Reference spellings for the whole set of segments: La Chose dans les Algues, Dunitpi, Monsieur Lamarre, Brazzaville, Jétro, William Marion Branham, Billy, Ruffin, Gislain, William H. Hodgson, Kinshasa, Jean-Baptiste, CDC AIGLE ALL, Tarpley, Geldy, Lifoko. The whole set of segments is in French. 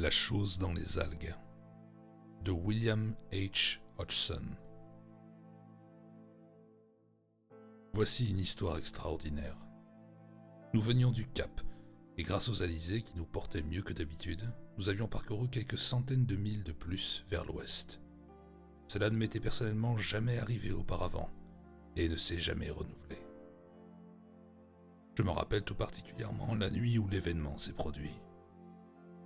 La Chose dans les Algues de William H. Hodgson. Voici une histoire extraordinaire. Nous venions du Cap, et grâce aux alizés qui nous portaient mieux que d'habitude, nous avions parcouru quelques centaines de milles de plus vers l'ouest. Cela ne m'était personnellement jamais arrivé auparavant, et ne s'est jamais renouvelé. Je me rappelle tout particulièrement la nuit où l'événement s'est produit.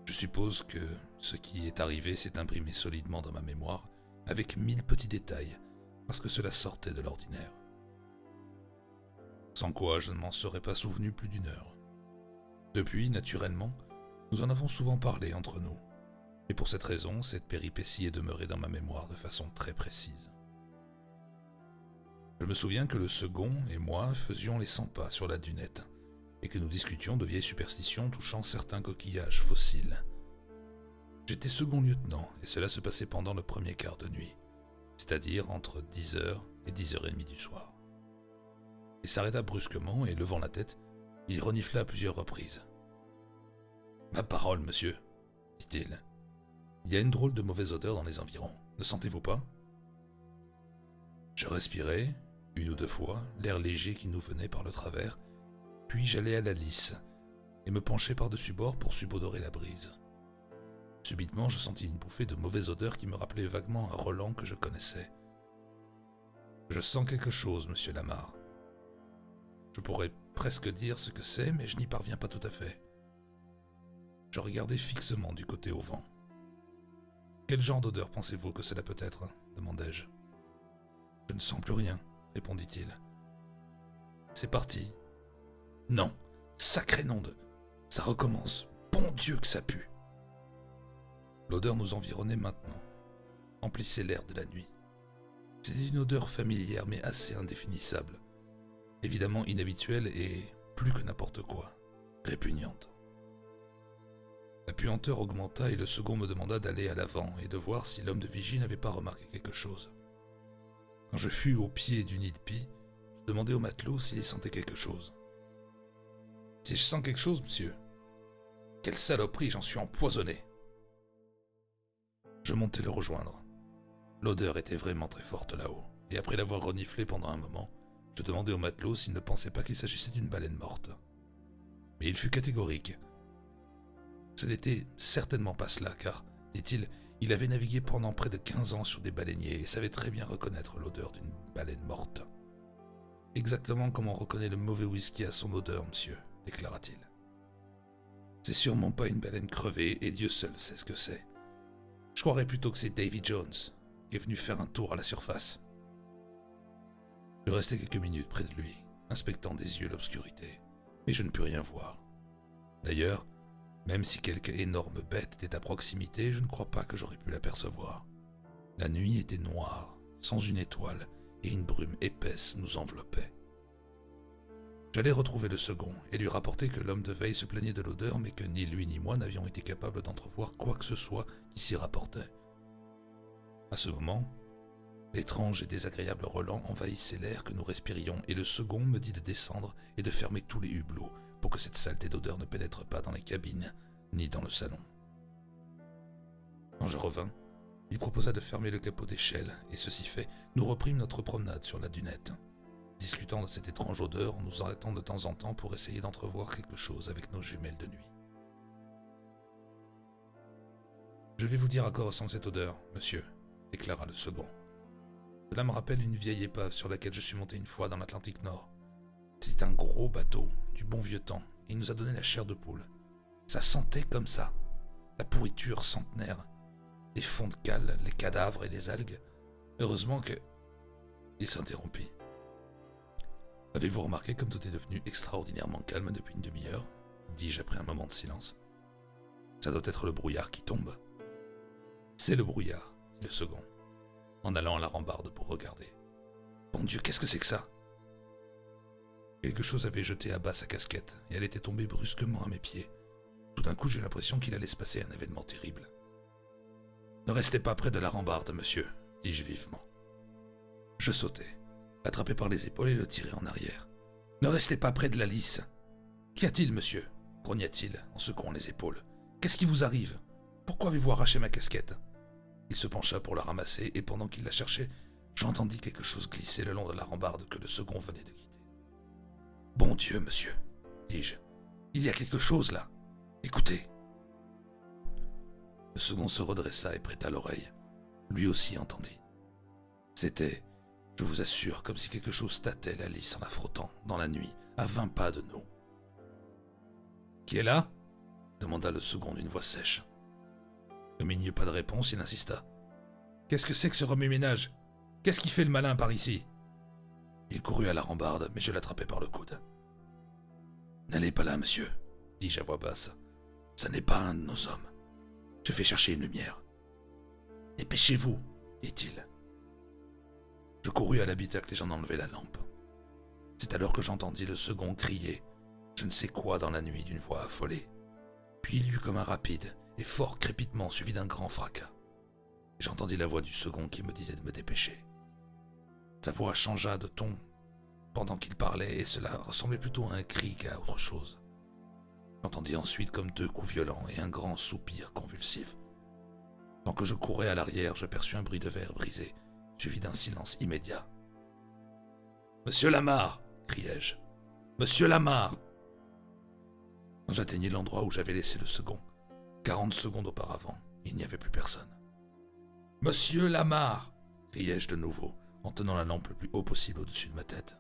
Je suppose que ce qui est arrivé s'est imprimé solidement dans ma mémoire, avec 1000 petits détails, parce que cela sortait de l'ordinaire. Sans quoi je ne m'en serais pas souvenu plus d'une heure. Depuis, naturellement, nous en avons souvent parlé entre nous, et pour cette raison, cette péripétie est demeurée dans ma mémoire de façon très précise. Je me souviens que le second et moi faisions les 100 pas sur la dunette, et que nous discutions de vieilles superstitions touchant certains coquillages fossiles. J'étais second lieutenant, et cela se passait pendant le premier quart de nuit, c'est-à-dire entre 10h et 10h30 du soir. Il s'arrêta brusquement et, levant la tête, il renifla à plusieurs reprises. « Ma parole, monsieur, » dit-il, « il y a une drôle de mauvaise odeur dans les environs, ne sentez-vous pas ?» Je respirai, une ou deux fois, l'air léger qui nous venait par le travers, puis j'allais à la lisse et me penchai par-dessus bord pour subodorer la brise. Subitement, je sentis une bouffée de mauvaise odeur qui me rappelait vaguement un relent que je connaissais. « Je sens quelque chose, monsieur Lamarre. » Je pourrais presque dire ce que c'est, mais je n'y parviens pas tout à fait. Je regardais fixement du côté au vent. « Quel genre d'odeur pensez-vous que cela peut être ?» demandai-je. « Je ne sens plus rien, » répondit-il. « C'est parti. »« Non, sacré nom de... Ça recommence. Bon Dieu que ça pue !» L'odeur nous environnait maintenant, emplissait l'air de la nuit. C'était une odeur familière, mais assez indéfinissable. Évidemment inhabituelle et, plus que n'importe quoi, répugnante. La puanteur augmenta et le second me demanda d'aller à l'avant et de voir si l'homme de vigie n'avait pas remarqué quelque chose. Quand je fus au pied du Dunitpi, je demandai au matelot s'il sentait quelque chose. « Si je sens quelque chose, monsieur, quelle saloperie, j'en suis empoisonné !» Je montai le rejoindre. L'odeur était vraiment très forte là-haut, et après l'avoir reniflé pendant un moment, je demandai au matelot s'il ne pensait pas qu'il s'agissait d'une baleine morte. Mais il fut catégorique. Ce n'était certainement pas cela, car, dit-il, il avait navigué pendant près de 15 ans sur des baleiniers et savait très bien reconnaître l'odeur d'une baleine morte. « Exactement comme on reconnaît le mauvais whisky à son odeur, monsieur, » déclara-t-il. « C'est sûrement pas une baleine crevée, et Dieu seul sait ce que c'est. Je croirais plutôt que c'est Davy Jones, qui est venu faire un tour à la surface. » Je restai quelques minutes près de lui, inspectant des yeux l'obscurité, mais je ne pus rien voir. D'ailleurs, même si quelque énorme bête était à proximité, je ne crois pas que j'aurais pu l'apercevoir. La nuit était noire, sans une étoile, et une brume épaisse nous enveloppait. J'allais retrouver le second et lui rapporter que l'homme de veille se plaignait de l'odeur, mais que ni lui ni moi n'avions été capables d'entrevoir quoi que ce soit qui s'y rapportait. À ce moment, l'étrange et désagréable relent envahissait l'air que nous respirions, et le second me dit de descendre et de fermer tous les hublots pour que cette saleté d'odeur ne pénètre pas dans les cabines, ni dans le salon. Quand je revins, il proposa de fermer le capot d'échelle, et ceci fait, nous reprîmes notre promenade sur la dunette, discutant de cette étrange odeur en nous arrêtant de temps en temps pour essayer d'entrevoir quelque chose avec nos jumelles de nuit. « Je vais vous dire à quoi ressemble cette odeur, monsieur, » déclara le second. Cela me rappelle une vieille épave sur laquelle je suis monté une fois dans l'Atlantique Nord. C'était un gros bateau, du bon vieux temps, et il nous a donné la chair de poule. Ça sentait comme ça. La pourriture centenaire. Des fonds de cale, les cadavres et les algues. Heureusement que... Il s'interrompit. Avez-vous remarqué comme tout est devenu extraordinairement calme depuis une demi-heure ? Dis-je après un moment de silence. Ça doit être le brouillard qui tombe. C'est le brouillard, dit le second, en allant à la rambarde pour regarder. « Bon Dieu, qu'est-ce que c'est que ça ?» Quelque chose avait jeté à bas sa casquette, et elle était tombée brusquement à mes pieds. Tout d'un coup, j'eus l'impression qu'il allait se passer un événement terrible. « Ne restez pas près de la rambarde, monsieur, » dis-je vivement. Je sautai, l'attrapé par les épaules et le tirai en arrière. « Ne restez pas près de la lisse !»« Qu'y a-t-il, monsieur ?» grogna-t-il en secouant les épaules. « Qu'est-ce qui vous arrive ?» Pourquoi avez-vous arraché ma casquette? Il se pencha pour la ramasser, et pendant qu'il la cherchait, j'entendis quelque chose glisser le long de la rambarde que le second venait de quitter. « Bon Dieu, monsieur, » dis-je, « il y a quelque chose là. Écoutez. » Le second se redressa et prêta l'oreille. Lui aussi entendit. C'était, je vous assure, comme si quelque chose tâtait la lisse en la frottant, dans la nuit, à 20 pas de nous. « Qui est là ?» demanda le second d'une voix sèche. Comme il n'y eut pas de réponse, il insista. « Qu'est-ce que c'est que ce remue-ménage? Qu'est-ce qui fait le malin par ici ?» Il courut à la rambarde, mais je l'attrapai par le coude. « N'allez pas là, monsieur, » dis-je à voix basse. « Ça n'est pas un de nos hommes. Je vais chercher une lumière. »« Dépêchez-vous, » dit-il. Je courus à l'habitacle et j'en enlevai la lampe. C'est alors que j'entendis le second crier, je ne sais quoi dans la nuit, d'une voix affolée. Puis il y eut comme un rapide et fort crépitement suivi d'un grand fracas. J'entendis la voix du second qui me disait de me dépêcher. Sa voix changea de ton pendant qu'il parlait et cela ressemblait plutôt à un cri qu'à autre chose. J'entendis ensuite comme deux coups violents et un grand soupir convulsif. Tant que je courais à l'arrière, je perçus un bruit de verre brisé, suivi d'un silence immédiat. « Monsieur Lamarre !» criai-je. « Monsieur Lamarre !» Quand j'atteignis l'endroit où j'avais laissé le second, 40 secondes auparavant, il n'y avait plus personne. « Monsieur Lamarre !» criai-je de nouveau, en tenant la lampe le plus haut possible au-dessus de ma tête.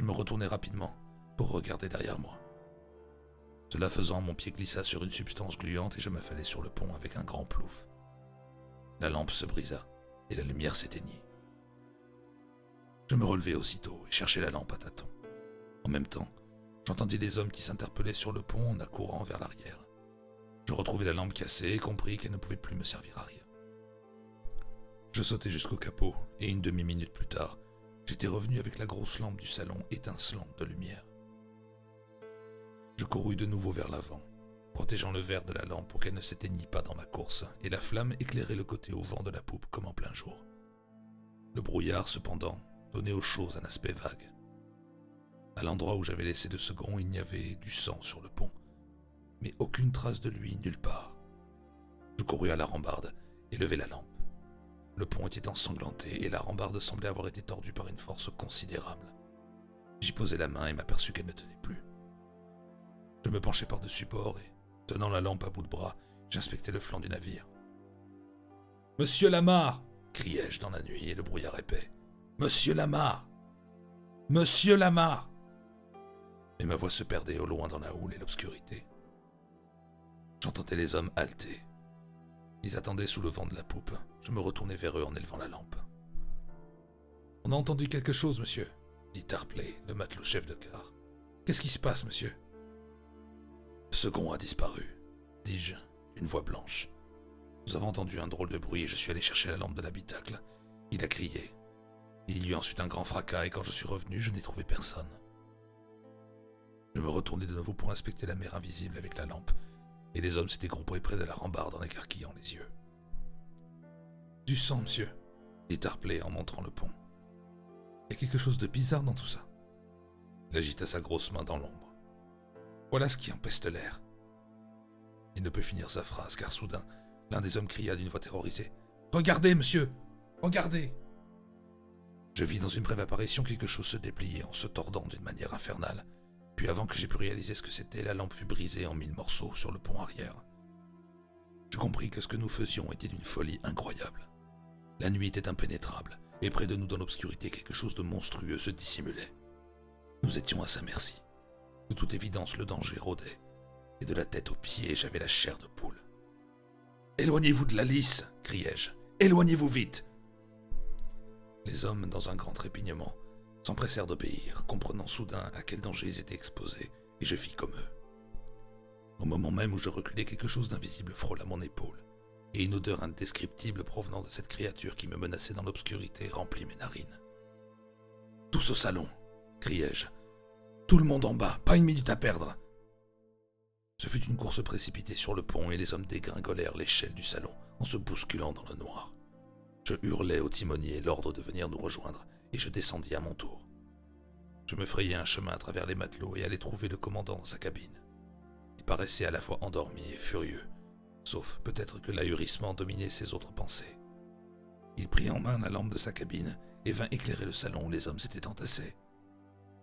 Je me retournai rapidement pour regarder derrière moi. Cela faisant, mon pied glissa sur une substance gluante et je m'affalai sur le pont avec un grand plouf. La lampe se brisa et la lumière s'éteignit. Je me relevai aussitôt et cherchai la lampe à tâtons. En même temps, j'entendis les hommes qui s'interpellaient sur le pont en accourant vers l'arrière. Je retrouvai la lampe cassée et compris qu'elle ne pouvait plus me servir à rien. Je sautai jusqu'au capot, et une demi-minute plus tard, j'étais revenu avec la grosse lampe du salon étincelante de lumière. Je courus de nouveau vers l'avant, protégeant le verre de la lampe pour qu'elle ne s'éteignît pas dans ma course, et la flamme éclairait le côté au vent de la poupe comme en plein jour. Le brouillard, cependant, donnait aux choses un aspect vague. À l'endroit où j'avais laissé le second, il n'y avait du sang sur le pont, mais aucune trace de lui nulle part. Je courus à la rambarde et levai la lampe. Le pont était ensanglanté et la rambarde semblait avoir été tordue par une force considérable. J'y posai la main et m'aperçus qu'elle ne tenait plus. Je me penchai par-dessus bord et, tenant la lampe à bout de bras, j'inspectais le flanc du navire. « Monsieur Lamarre !» criai-je dans la nuit et le brouillard épais. « Monsieur Lamarre ! Monsieur Lamarre !» Mais ma voix se perdait au loin dans la houle et l'obscurité. J'entendais les hommes halter. Ils attendaient sous le vent de la poupe. Je me retournai vers eux en élevant la lampe. « On a entendu quelque chose, monsieur, » dit Tarpley, le matelot chef de quart. « Qu'est-ce qui se passe, monsieur ?»« Le second a disparu, » dis-je, d'une voix blanche. « Nous avons entendu un drôle de bruit et je suis allé chercher la lampe de l'habitacle. Il a crié. Il y eut ensuite un grand fracas et quand je suis revenu, je n'ai trouvé personne. » Je me retournai de nouveau pour inspecter la mer invisible avec la lampe, et les hommes s'étaient groupés près de la rambarde en écarquillant les yeux. « Du sang, monsieur, » dit Tarpley en montrant le pont. « Il y a quelque chose de bizarre dans tout ça. » Il agita sa grosse main dans l'ombre. « Voilà ce qui empeste l'air. » Il ne peut finir sa phrase, car soudain, l'un des hommes cria d'une voix terrorisée. « Regardez, monsieur! Regardez !» Je vis dans une brève apparition quelque chose se déplier en se tordant d'une manière infernale. Puis avant que j'aie pu réaliser ce que c'était, la lampe fut brisée en 1000 morceaux sur le pont arrière. Je compris que ce que nous faisions était d'une folie incroyable. La nuit était impénétrable, et près de nous dans l'obscurité, quelque chose de monstrueux se dissimulait. Nous étions à sa merci. De toute évidence, le danger rôdait, et de la tête aux pieds, j'avais la chair de poule. « Éloignez-vous de la lisse !» criai-je. « Éloignez-vous vite !» Les hommes, dans un grand trépignement, s'empressèrent d'obéir, comprenant soudain à quel danger ils étaient exposés, et je fis comme eux. Au moment même où je reculais, quelque chose d'invisible frôla mon épaule, et une odeur indescriptible provenant de cette créature qui me menaçait dans l'obscurité remplit mes narines. « Tous au salon !» criai-je. « Tout le monde en bas, pas une minute à perdre !» Ce fut une course précipitée sur le pont, et les hommes dégringolèrent l'échelle du salon en se bousculant dans le noir. Je hurlai au timonier l'ordre de venir nous rejoindre, et je descendis à mon tour. Je me frayai un chemin à travers les matelots et allai trouver le commandant dans sa cabine. Paraissait à la fois endormi et furieux, sauf peut-être que l'ahurissement dominait ses autres pensées. Il prit en main la lampe de sa cabine et vint éclairer le salon où les hommes s'étaient entassés.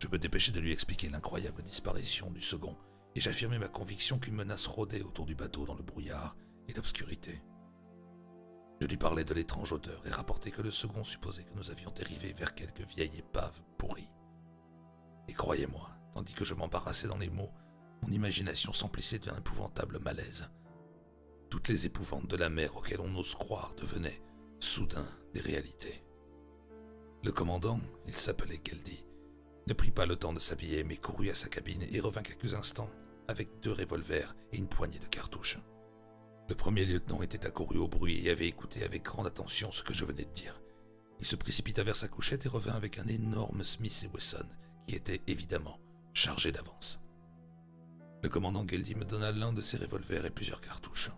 Je me dépêchai de lui expliquer l'incroyable disparition du second, et j'affirmai ma conviction qu'une menace rôdait autour du bateau dans le brouillard et l'obscurité. Je lui parlais de l'étrange odeur et rapportai que le second supposait que nous avions dérivé vers quelque vieille épave pourrie. Et croyez-moi, tandis que je m'embarrassais dans les mots, mon imagination s'emplissait d'un épouvantable malaise. Toutes les épouvantes de la mer auxquelles on ose croire devenaient, soudain, des réalités. Le commandant, il s'appelait Geldy, ne prit pas le temps de s'habiller mais courut à sa cabine et revint quelques instants avec 2 revolvers et une poignée de cartouches. Le premier lieutenant était accouru au bruit et avait écouté avec grande attention ce que je venais de dire. Il se précipita vers sa couchette et revint avec un énorme Smith & Wesson qui était évidemment chargé d'avance. Le commandant Geldy me donna l'un de ses revolvers et plusieurs cartouches.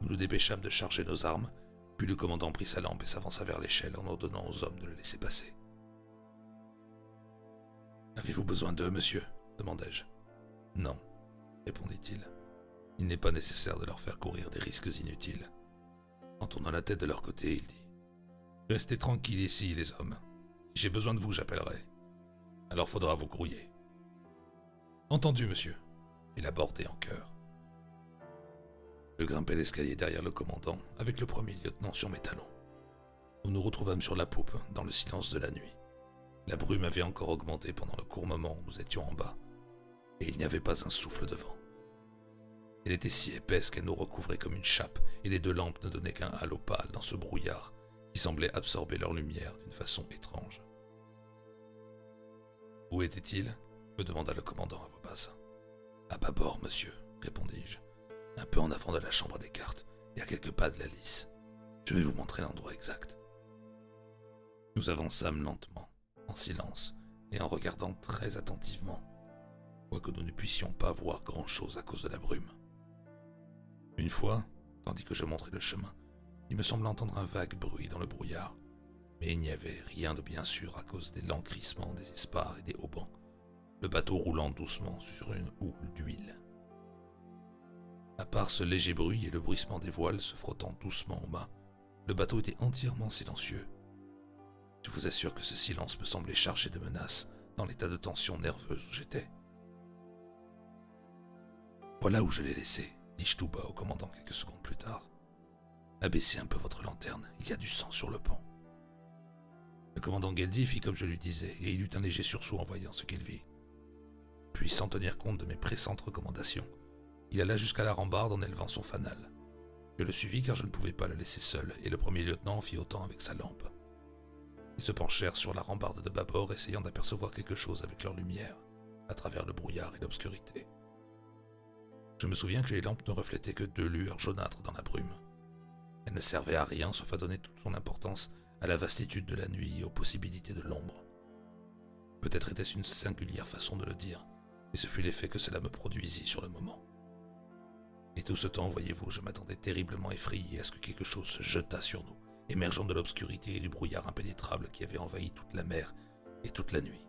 Nous nous dépêchâmes de charger nos armes, puis le commandant prit sa lampe et s'avança vers l'échelle en ordonnant aux hommes de le laisser passer. « Avez-vous besoin d'eux, monsieur ?» demandai-je. « Non, » répondit-il. « Il n'est pas nécessaire de leur faire courir des risques inutiles. » En tournant la tête de leur côté, il dit « Restez tranquilles ici, les hommes. Si j'ai besoin de vous, j'appellerai. Alors faudra vous grouiller. »« Entendu, monsieur. » Il abordait en chœur. Je grimpai l'escalier derrière le commandant, avec le premier lieutenant sur mes talons. Nous nous retrouvâmes sur la poupe, dans le silence de la nuit. La brume avait encore augmenté pendant le court moment où nous étions en bas, et il n'y avait pas un souffle de vent. Elle était si épaisse qu'elle nous recouvrait comme une chape, et les deux lampes ne donnaient qu'un halo pâle dans ce brouillard qui semblait absorber leur lumière d'une façon étrange. « Où était-il » me demanda le commandant à voix basse. « À bâbord, monsieur, » répondis-je, « un peu en avant de la chambre des cartes, et à quelques pas de la lisse. Je vais vous montrer l'endroit exact. » Nous avançâmes lentement, en silence et en regardant très attentivement, quoique nous ne puissions pas voir grand-chose à cause de la brume. Une fois, tandis que je montrais le chemin, il me semblait entendre un vague bruit dans le brouillard, mais il n'y avait rien de bien sûr à cause des lents crissements des espars et des haubans, le bateau roulant doucement sur une houle d'huile. À part ce léger bruit et le bruissement des voiles se frottant doucement au mât, le bateau était entièrement silencieux. Je vous assure que ce silence me semblait chargé de menaces dans l'état de tension nerveuse où j'étais. « Voilà où je l'ai laissé, » dis-je tout bas au commandant quelques secondes plus tard. « Abaissez un peu votre lanterne, il y a du sang sur le pont. » Le commandant Geldy fit comme je lui disais, et il eut un léger sursaut en voyant ce qu'il vit. Puis, sans tenir compte de mes pressantes recommandations, il alla jusqu'à la rambarde en élevant son fanal. Je le suivis car je ne pouvais pas le laisser seul, et le premier lieutenant en fit autant avec sa lampe. Ils se penchèrent sur la rambarde de bâbord, essayant d'apercevoir quelque chose avec leur lumière, à travers le brouillard et l'obscurité. Je me souviens que les lampes ne reflétaient que 2 lueurs jaunâtres dans la brume. Elles ne servaient à rien, sauf à donner toute son importance à la vastitude de la nuit et aux possibilités de l'ombre. Peut-être était-ce une singulière façon de le dire, mais ce fut l'effet que cela me produisit sur le moment. Et tout ce temps, voyez-vous, je m'attendais terriblement effrayé à ce que quelque chose se jetât sur nous, émergeant de l'obscurité et du brouillard impénétrable qui avait envahi toute la mer et toute la nuit.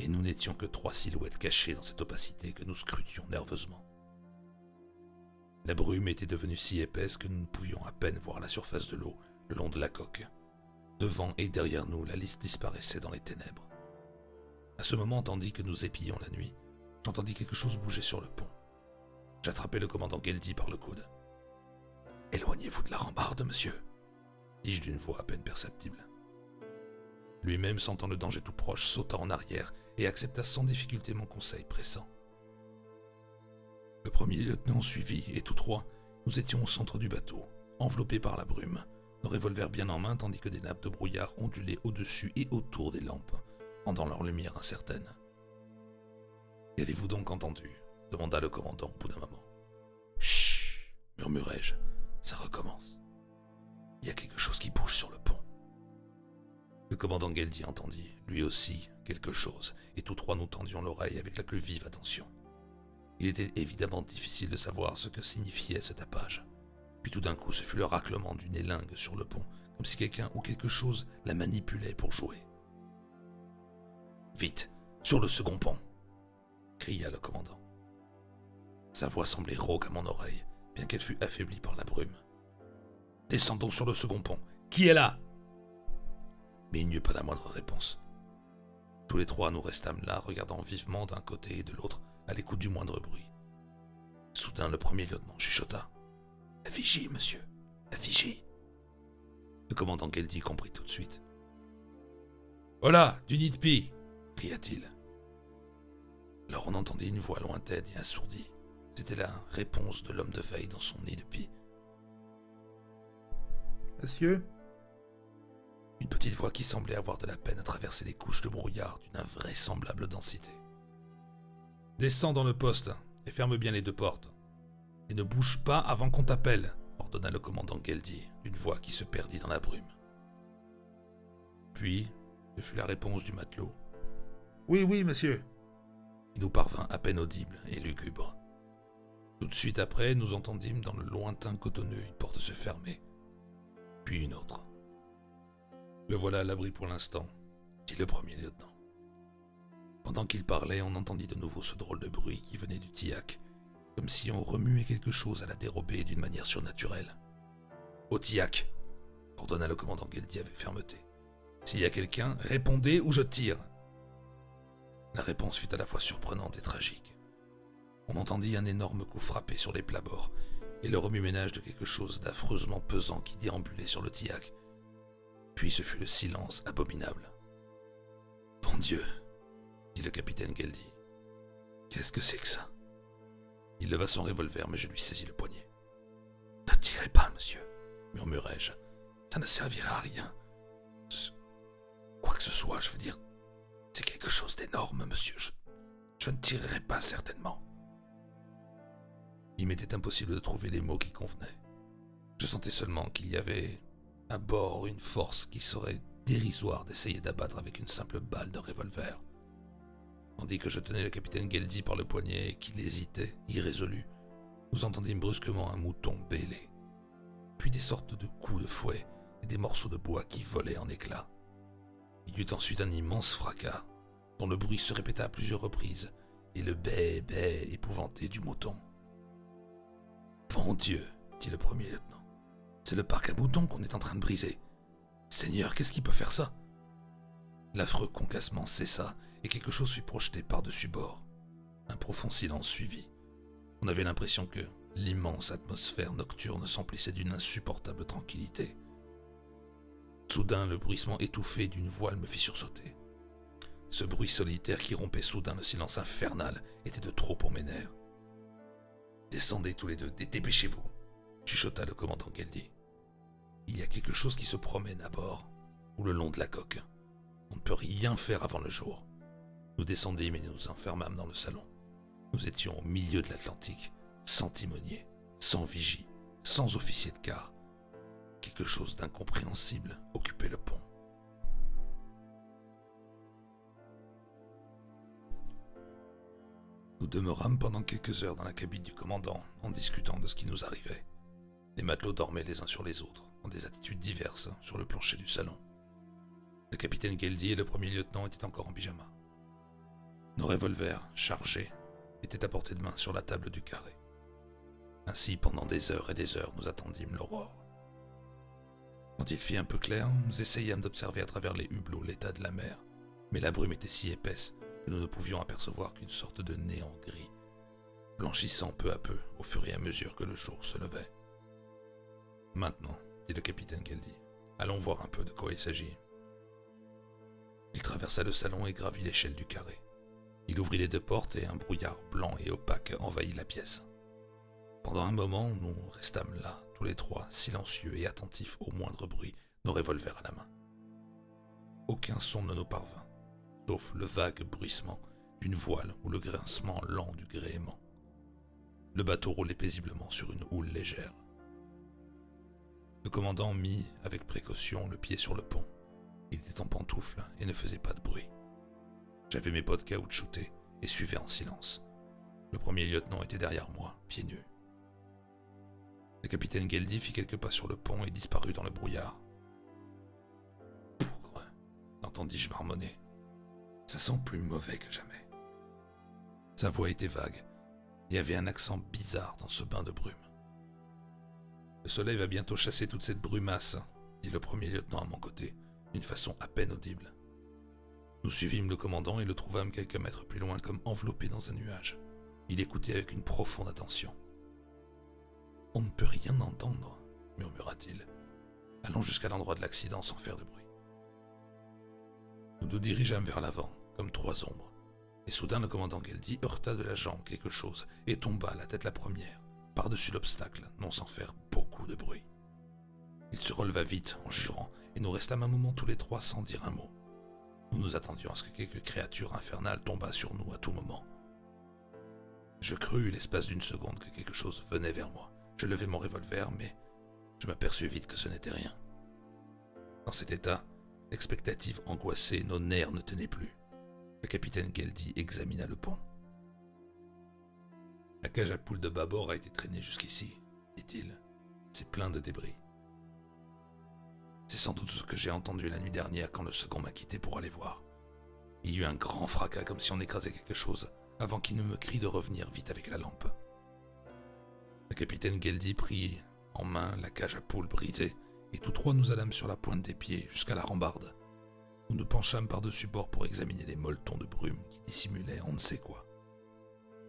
Et nous n'étions que 3 silhouettes cachées dans cette opacité que nous scrutions nerveusement. La brume était devenue si épaisse que nous ne pouvions à peine voir la surface de l'eau le long de la coque. Devant et derrière nous, la lisse disparaissait dans les ténèbres. À ce moment, tandis que nous épions la nuit, j'entendis quelque chose bouger sur le pont. J'attrapai le commandant Geldy par le coude. « Éloignez-vous de la rambarde, monsieur !» dis-je d'une voix à peine perceptible. Lui-même, sentant le danger tout proche, sauta en arrière et accepta sans difficulté mon conseil pressant. Le premier lieutenant suivit, et tous 3, nous étions au centre du bateau, enveloppés par la brume, nos revolvers bien en main tandis que des nappes de brouillard ondulaient au-dessus et autour des lampes, rendant leur lumière incertaine. « Qu'avez-vous donc entendu ?» demanda le commandant au bout d'un moment. « Chut !» murmurai-je. « Ça recommence. Il y a quelque chose qui bouge sur le pont. » Le commandant Geldy entendit, lui aussi, quelque chose, et tous 3 nous tendions l'oreille avec la plus vive attention. Il était évidemment difficile de savoir ce que signifiait ce tapage. Puis tout d'un coup, ce fut le raclement d'une élingue sur le pont, comme si quelqu'un ou quelque chose la manipulait pour jouer. « Vite, sur le second pont !» cria le commandant. Sa voix semblait rauque à mon oreille, bien qu'elle fût affaiblie par la brume. « Descendons sur le second pont. Qui est là ?» Mais il n'y eut pas la moindre réponse. Tous les trois nous restâmes là, regardant vivement d'un côté et de l'autre, à l'écoute du moindre bruit. Soudain, le premier lieutenant chuchota. « La vigie, monsieur, la vigie !» Le commandant Geldy comprit tout de suite. « Voilà, Dunitpi !» cria-t-il. Alors on entendit une voix lointaine et assourdie. C'était la réponse de l'homme de veille dans son nid de pie. « Monsieur ?» Une petite voix qui semblait avoir de la peine à traverser les couches de brouillard d'une invraisemblable densité. « Descends dans le poste et ferme bien les deux portes. Et ne bouge pas avant qu'on t'appelle, » ordonna le commandant Geldy, d'une voix qui se perdit dans la brume. Puis, ce fut la réponse du matelot. « Oui, oui, monsieur. » Il nous parvint à peine audible et lugubre. Tout de suite après, nous entendîmes dans le lointain cotonneux une porte se fermer, puis une autre. « Le voilà à l'abri pour l'instant, » dit le premier lieutenant. Pendant qu'il parlait, on entendit de nouveau ce drôle de bruit qui venait du tillac, comme si on remuait quelque chose à la dérobée d'une manière surnaturelle. « Au tillac !» ordonna le commandant Geldy avec fermeté. « S'il y a quelqu'un, répondez ou je tire !» La réponse fut à la fois surprenante et tragique. On entendit un énorme coup frapper sur les plats-bords et le remue-ménage de quelque chose d'affreusement pesant qui déambulait sur le tillac. Puis ce fut le silence abominable. « Bon Dieu !» dit le capitaine Geldy. « Qu'est-ce que c'est que ça ?» Il leva son revolver, mais je lui saisis le poignet. « Ne tirez pas, monsieur !» murmurai-je. « Ça ne servira à rien. Quoi que ce soit, je veux dire, c'est quelque chose d'énorme, monsieur. Je ne tirerai pas, certainement. » Il m'était impossible de trouver les mots qui convenaient. Je sentais seulement qu'il y avait à bord une force qui serait dérisoire d'essayer d'abattre avec une simple balle de revolver. Tandis que je tenais le capitaine Geldy par le poignet et qu'il hésitait, irrésolu, nous entendîmes brusquement un mouton bêler, puis des sortes de coups de fouet et des morceaux de bois qui volaient en éclats. Il y eut ensuite un immense fracas, dont le bruit se répéta à plusieurs reprises, et le bêt-bêt épouvanté du mouton. « Bon Dieu !» dit le premier lieutenant. « C'est le parc à moutons qu'on est en train de briser. Seigneur, qu'est-ce qui peut faire ça ?» L'affreux concassement cessa, et quelque chose fut projeté par-dessus bord. Un profond silence suivit. On avait l'impression que l'immense atmosphère nocturne s'emplissait d'une insupportable tranquillité. Soudain, le bruissement étouffé d'une voile me fit sursauter. Ce bruit solitaire qui rompait soudain le silence infernal était de trop pour mes nerfs. « Descendez tous les deux, dépêchez-vous !» chuchota le commandant Geldy. « Il y a quelque chose qui se promène à bord, ou le long de la coque. On ne peut rien faire avant le jour. » Nous descendîmes et nous enfermâmes dans le salon. Nous étions au milieu de l'Atlantique, sans timonier, sans vigie, sans officier de quart. Quelque chose d'incompréhensible occupait le pont. Nous demeurâmes pendant quelques heures dans la cabine du commandant, en discutant de ce qui nous arrivait. Les matelots dormaient les uns sur les autres, dans des attitudes diverses, sur le plancher du salon. Le capitaine Geldy et le premier lieutenant étaient encore en pyjama. Nos revolvers, chargés, étaient à portée de main sur la table du carré. Ainsi, pendant des heures et des heures, nous attendîmes l'aurore. Quand il fit un peu clair, nous essayâmes d'observer à travers les hublots l'état de la mer, mais la brume était si épaisse que nous ne pouvions apercevoir qu'une sorte de néant gris, blanchissant peu à peu au fur et à mesure que le jour se levait. « Maintenant, » dit le capitaine Geldy, « allons voir un peu de quoi il s'agit. » Il traversa le salon et gravit l'échelle du carré. Il ouvrit les deux portes et un brouillard blanc et opaque envahit la pièce. Pendant un moment, nous restâmes là, tous les trois, silencieux et attentifs au moindre bruit, nos revolvers à la main. Aucun son ne nous parvint, sauf le vague bruissement d'une voile ou le grincement lent du gréement. Le bateau roulait paisiblement sur une houle légère. Le commandant mit, avec précaution, le pied sur le pont. Il était en pantoufles et ne faisait pas de bruit. J'avais mes bottes caoutchoutées et suivais en silence. Le premier lieutenant était derrière moi, pieds nus. Le capitaine Geldy fit quelques pas sur le pont et disparut dans le brouillard. « Pougre !» entendis-je marmonner. « Ça sent plus mauvais que jamais. » Sa voix était vague et avait un accent bizarre dans ce bain de brume. Le soleil va bientôt chasser toute cette brumasse, dit le premier lieutenant à mon côté, d'une façon à peine audible. Nous suivîmes le commandant et le trouvâmes quelques mètres plus loin comme enveloppé dans un nuage. Il écoutait avec une profonde attention. « On ne peut rien entendre, murmura-t-il. Allons jusqu'à l'endroit de l'accident sans faire de bruit. » Nous nous dirigeâmes vers l'avant, comme trois ombres, et soudain le commandant Geldy heurta de la jambe quelque chose et tomba, la tête la première, par-dessus l'obstacle, non sans faire beaucoup de bruit. Il se releva vite, en jurant, et nous restâmes un moment tous les trois sans dire un mot. Nous nous attendions à ce que quelque créature infernale tombât sur nous à tout moment. Je crus, l'espace d'une seconde, que quelque chose venait vers moi. Je levai mon revolver, mais je m'aperçus vite que ce n'était rien. Dans cet état, l'expectative angoissée, nos nerfs ne tenaient plus. Le capitaine Geldy examina le pont. « La cage à poules de bâbord a été traînée jusqu'ici, » dit-il. « C'est plein de débris. » C'est sans doute ce que j'ai entendu la nuit dernière quand le second m'a quitté pour aller voir. Il y eut un grand fracas comme si on écrasait quelque chose, avant qu'il ne me crie de revenir vite avec la lampe. Le capitaine Geldy prit en main la cage à poules brisée, et tous trois nous allâmes sur la pointe des pieds jusqu'à la rambarde. Nous nous penchâmes par-dessus bord pour examiner les molletons de brume qui dissimulaient on ne sait quoi.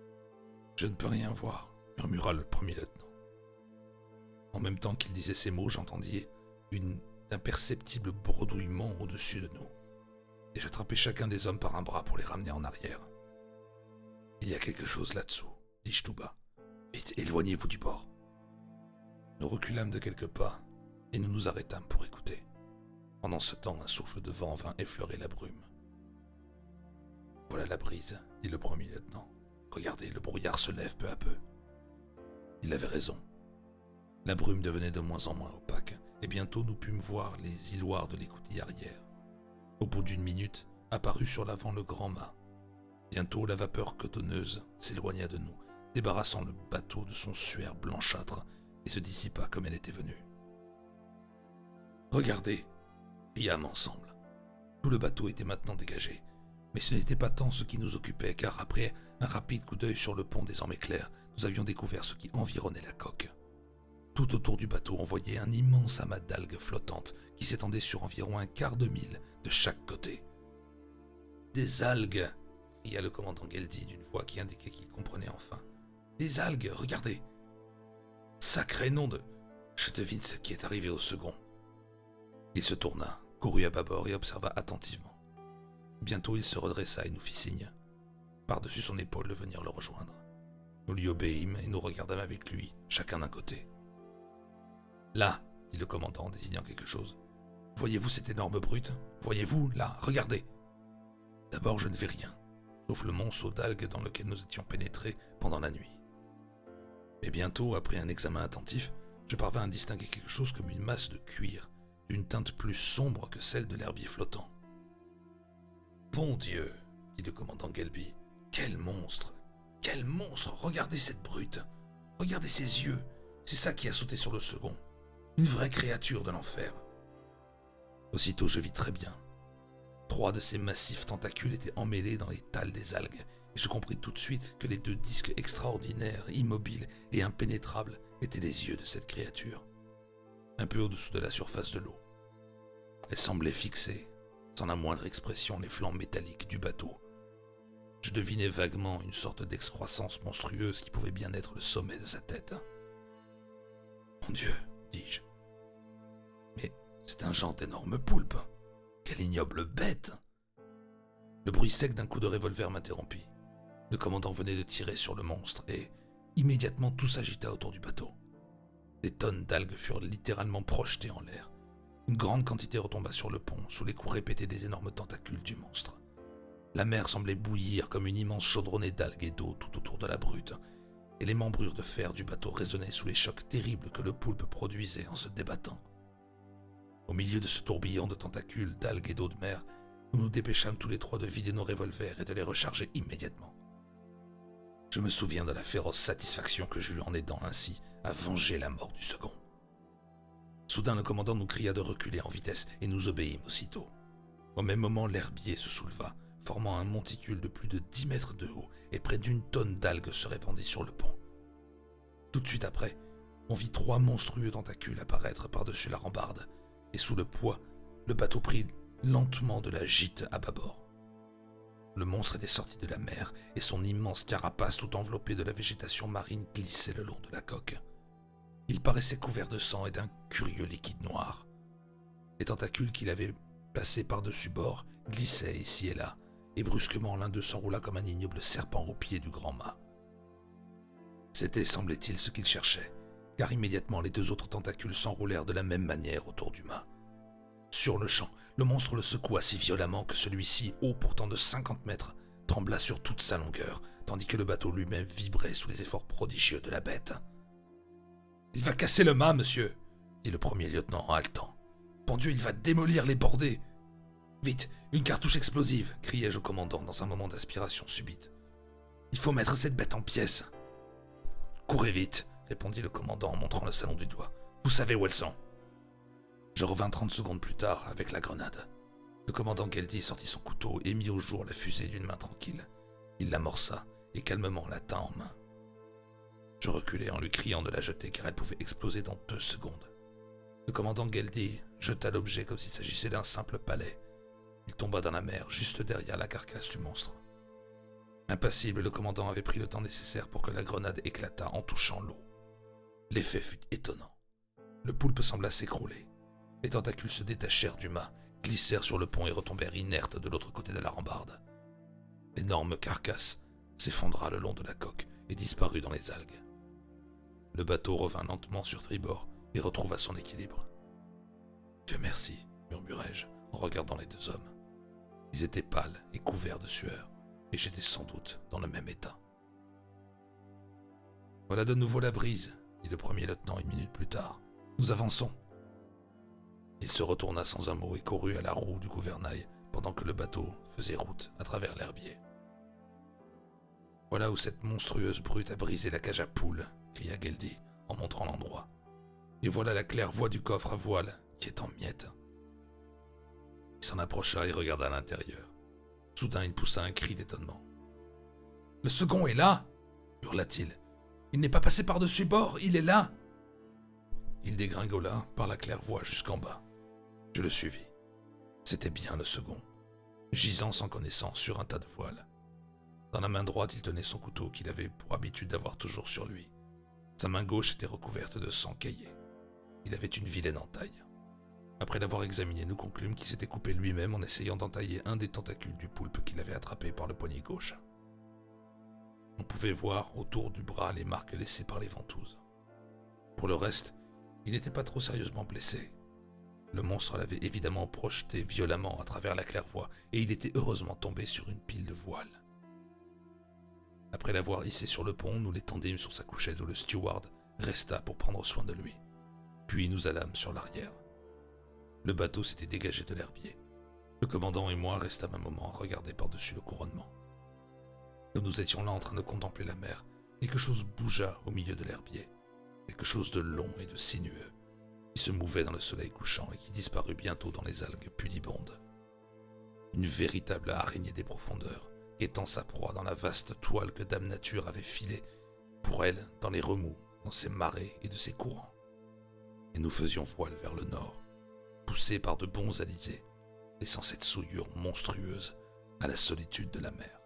« Je ne peux rien voir », murmura le premier lieutenant. En même temps qu'il disait ces mots, j'entendis une d'imperceptibles bredouillements au-dessus de nous, et j'attrapai chacun des hommes par un bras pour les ramener en arrière. « Il y a quelque chose là-dessous, » dis-je tout bas. « Vite, éloignez-vous du bord. » Nous reculâmes de quelques pas, et nous nous arrêtâmes pour écouter. Pendant ce temps, un souffle de vent vint effleurer la brume. « Voilà la brise, » dit le premier lieutenant. « Regardez, le brouillard se lève peu à peu. » Il avait raison. La brume devenait de moins en moins opaque, et bientôt nous pûmes voir les îloirs de l'écoutille arrière. Au bout d'une minute, apparut sur l'avant le grand mât. Bientôt, la vapeur cotonneuse s'éloigna de nous, débarrassant le bateau de son suaire blanchâtre, et se dissipa comme elle était venue. « Regardez !» criâmes ensemble. Tout le bateau était maintenant dégagé, mais ce n'était pas tant ce qui nous occupait, car après un rapide coup d'œil sur le pont désormais clair, nous avions découvert ce qui environnait la coque. Tout autour du bateau, on voyait un immense amas d'algues flottantes qui s'étendait sur environ un quart de mille de chaque côté. « Des algues !» cria le commandant Geldy d'une voix qui indiquait qu'il comprenait enfin. « Des algues, regardez !»« Sacré nom de... Je devine ce qui est arrivé au second. » Il se tourna, courut à bâbord et observa attentivement. Bientôt, il se redressa et nous fit signe, par-dessus son épaule, de venir le rejoindre. Nous lui obéîmes et nous regardâmes avec lui, chacun d'un côté. « Là, » dit le commandant en désignant quelque chose. « Voyez-vous cette énorme brute? Voyez-vous, là, regardez !» D'abord, je ne vis rien, sauf le monceau d'algues dans lequel nous étions pénétrés pendant la nuit. Mais bientôt, après un examen attentif, je parvins à distinguer quelque chose comme une masse de cuir, d'une teinte plus sombre que celle de l'herbier flottant. « Bon Dieu !» dit le commandant Geldy. « Quel monstre! Quel monstre! Regardez cette brute! Regardez ses yeux! C'est ça qui a sauté sur le second. » Une vraie créature de l'enfer. Aussitôt, je vis très bien. Trois de ces massifs tentacules étaient emmêlés dans les talles des algues, et je compris tout de suite que les deux disques extraordinaires, immobiles et impénétrables étaient les yeux de cette créature, un peu au-dessous de la surface de l'eau. Elle semblait fixer, sans la moindre expression, les flancs métalliques du bateau. Je devinais vaguement une sorte d'excroissance monstrueuse qui pouvait bien être le sommet de sa tête. « Mon Dieu !» dis-je. « Mais c'est un genre d'énorme poulpe. Quelle ignoble bête !» Le bruit sec d'un coup de revolver m'interrompit. Le commandant venait de tirer sur le monstre et immédiatement tout s'agita autour du bateau. Des tonnes d'algues furent littéralement projetées en l'air. Une grande quantité retomba sur le pont, sous les coups répétés des énormes tentacules du monstre. La mer semblait bouillir comme une immense chaudronnée d'algues et d'eau tout autour de la brute, et les membrures de fer du bateau résonnaient sous les chocs terribles que le poulpe produisait en se débattant. Au milieu de ce tourbillon de tentacules, d'algues et d'eau de mer, nous nous dépêchâmes tous les trois de vider nos revolvers et de les recharger immédiatement. Je me souviens de la féroce satisfaction que j'eus en aidant ainsi à venger la mort du second. Soudain, le commandant nous cria de reculer en vitesse et nous obéîmes aussitôt. Au même moment, l'herbier se souleva, formant un monticule de plus de 10 mètres de haut, et près d'une tonne d'algues se répandit sur le pont. Tout de suite après, on vit trois monstrueux tentacules apparaître par-dessus la rambarde, et sous le poids, le bateau prit lentement de la gîte à bâbord. Le monstre était sorti de la mer, et son immense carapace tout enveloppée de la végétation marine glissait le long de la coque. Il paraissait couvert de sang et d'un curieux liquide noir. Les tentacules qu'il avait passés par-dessus bord glissaient ici et là, et brusquement l'un d'eux s'enroula comme un ignoble serpent au pied du grand mât. C'était, semblait-il, ce qu'il cherchait, car immédiatement les deux autres tentacules s'enroulèrent de la même manière autour du mât. Sur le champ, le monstre le secoua si violemment que celui-ci, haut pourtant de 50 mètres, trembla sur toute sa longueur, tandis que le bateau lui-même vibrait sous les efforts prodigieux de la bête. « Il va casser le mât, monsieur !» dit le premier lieutenant en haletant. « Pendu, il va démolir les bordées !»« Vite, une cartouche explosive !» criai-je au commandant dans un moment d'aspiration subite. « Il faut mettre cette bête en pièces !»« Courez vite !» répondit le commandant en montrant le salon du doigt. « Vous savez où elles sont !» Je revins 30 secondes plus tard avec la grenade. Le commandant Geldy sortit son couteau et mit au jour la fusée d'une main tranquille. Il l'amorça et calmement la tint en main. Je reculai en lui criant de la jeter car elle pouvait exploser dans 2 secondes. Le commandant Geldy jeta l'objet comme s'il s'agissait d'un simple palet. Il tomba dans la mer juste derrière la carcasse du monstre. Impassible, le commandant avait pris le temps nécessaire pour que la grenade éclatât en touchant l'eau. L'effet fut étonnant. Le poulpe sembla s'écrouler. Les tentacules se détachèrent du mât, glissèrent sur le pont et retombèrent inertes de l'autre côté de la rambarde. L'énorme carcasse s'effondra le long de la coque et disparut dans les algues. Le bateau revint lentement sur tribord et retrouva son équilibre. « Dieu merci !» murmurai-je en regardant les deux hommes. Ils étaient pâles et couverts de sueur, et j'étais sans doute dans le même état. « Voilà de nouveau la brise !» dit le premier lieutenant 1 minute plus tard. « Nous avançons !» Il se retourna sans un mot et courut à la roue du gouvernail pendant que le bateau faisait route à travers l'herbier. « Voilà où cette monstrueuse brute a brisé la cage à poules !» cria Geldy en montrant l'endroit. « Et voilà la claire-voie du coffre à voile qui est en miettes. » Il s'en approcha et regarda à l'intérieur. Soudain, il poussa un cri d'étonnement. « Le second est là !» hurla-t-il. « Il n'est pas passé par-dessus bord, il est là !» Il dégringola par la claire-voie jusqu'en bas. Je le suivis. C'était bien le second, gisant sans connaissance sur un tas de voiles. Dans la main droite, il tenait son couteau qu'il avait pour habitude d'avoir toujours sur lui. Sa main gauche était recouverte de sang caillé. Il avait une vilaine entaille. Après l'avoir examiné, nous conclûmes qu'il s'était coupé lui-même en essayant d'entailler un des tentacules du poulpe qu'il avait attrapé par le poignet gauche. On pouvait voir autour du bras les marques laissées par les ventouses. Pour le reste, il n'était pas trop sérieusement blessé. Le monstre l'avait évidemment projeté violemment à travers la claire-voie et il était heureusement tombé sur une pile de voiles. Après l'avoir hissé sur le pont, nous l'étendîmes sur sa couchette où le steward resta pour prendre soin de lui. Puis nous allâmes sur l'arrière. Le bateau s'était dégagé de l'herbier. Le commandant et moi restâmes un moment à regarder par-dessus le couronnement. Comme nous étions là en train de contempler la mer, quelque chose bougea au milieu de l'herbier, quelque chose de long et de sinueux, qui se mouvait dans le soleil couchant et qui disparut bientôt dans les algues pudibondes. Une véritable araignée des profondeurs, guettant sa proie dans la vaste toile que Dame Nature avait filée pour elle dans les remous, dans ses marées et de ses courants. Et nous faisions voile vers le nord, poussés par de bons alizés, laissant cette souillure monstrueuse à la solitude de la mer.